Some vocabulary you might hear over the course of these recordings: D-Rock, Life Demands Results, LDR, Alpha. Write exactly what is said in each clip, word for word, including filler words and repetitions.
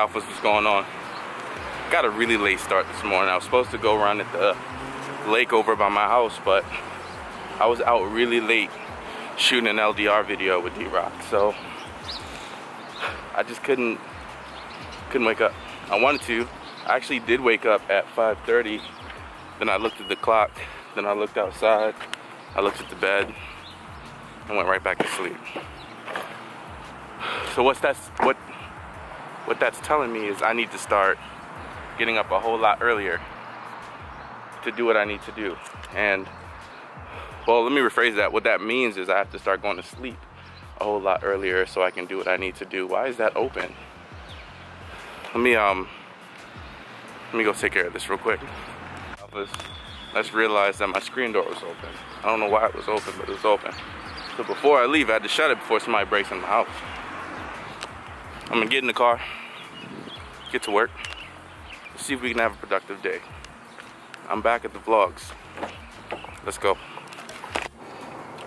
Alphas, what's going on? Got a really late start this morning. I was supposed to go run at the lake over by my house, but I was out really late shooting an L D R video with D-Rock, so I just couldn't couldn't wake up. I wanted to. I actually did wake up at five thirty. Then I looked at the clock. Then I looked outside. I looked at the bed and went right back to sleep. So what's that's what what that's telling me is I need to start getting up a whole lot earlier to do what I need to do. And well, let me rephrase that. What that means is I have to start going to sleep a whole lot earlier so I can do what I need to do. Why is that open? Let me um let me go take care of this real quick. Let's, let's realize that my screen door was open. I don't know why it was open, but it was open. So before I leave, I had to shut it before somebody breaks in the house. I'm gonna get in the car, get to work, see if we can have a productive day. I'm back at the vlogs. Let's go.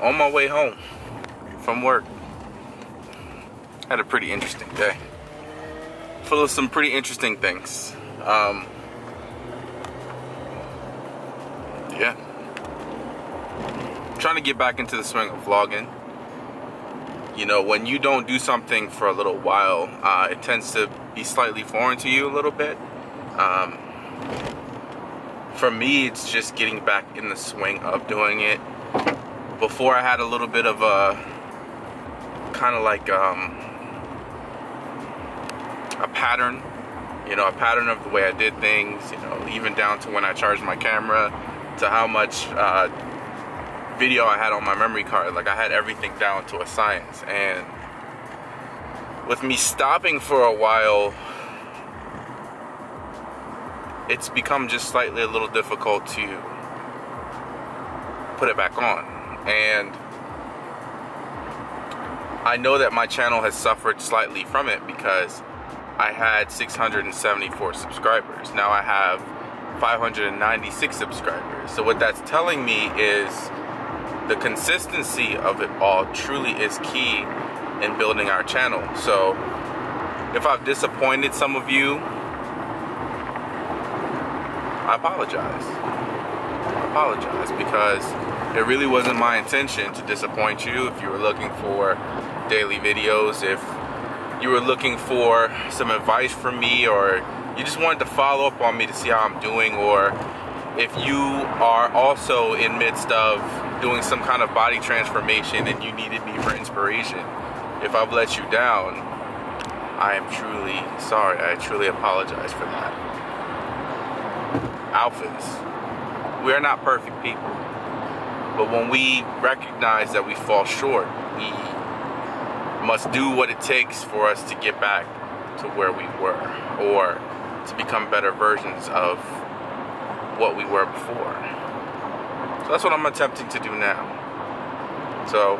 On my way home from work, had a pretty interesting day. Full of some pretty interesting things. Um, yeah. I'm trying to get back into the swing of vlogging. You know, when you don't do something for a little while, uh, it tends to be slightly foreign to you a little bit. Um, for me, it's just getting back in the swing of doing it. Before, I had a little bit of a kind of like um, a pattern, you know, a pattern of the way I did things, you know, even down to when I charged my camera, to how much uh, video I had on my memory card. Like, I had everything down to a science. And with me stopping for a while, it's become just slightly a little difficult to put it back on. And I know that my channel has suffered slightly from it because I had six hundred seventy-four subscribers. Now I have five hundred ninety-six subscribers. So what that's telling me is the consistency of it all truly is key in building our channel. So if I've disappointed some of you, I apologize. I apologize because it really wasn't my intention to disappoint you. If you were looking for daily videos, if you were looking for some advice from me, or you just wanted to follow up on me to see how I'm doing, or if you are also in midst of doing some kind of body transformation and you needed me for inspiration, if I've let you down, I am truly sorry. I truly apologize for that. Alphas, we are not perfect people, but when we recognize that we fall short, we must do what it takes for us to get back to where we were, or to become better versions of what we were before. So that's what I'm attempting to do now. So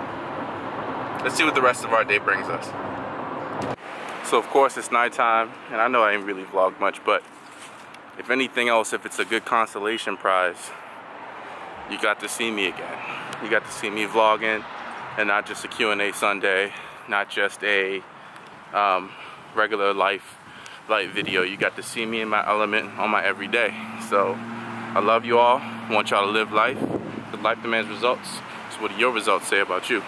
let's see what the rest of our day brings us. So of course it's nighttime, and I know I ain't really vlogged much, but if anything else, if it's a good consolation prize, you got to see me again. You got to see me vlogging, and not just a Q and A Sunday, not just a um, regular life light video. You got to see me in my element on my everyday. So I love you all. I want y'all to live life. Life demands results. So what do your results say about you?